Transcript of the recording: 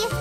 City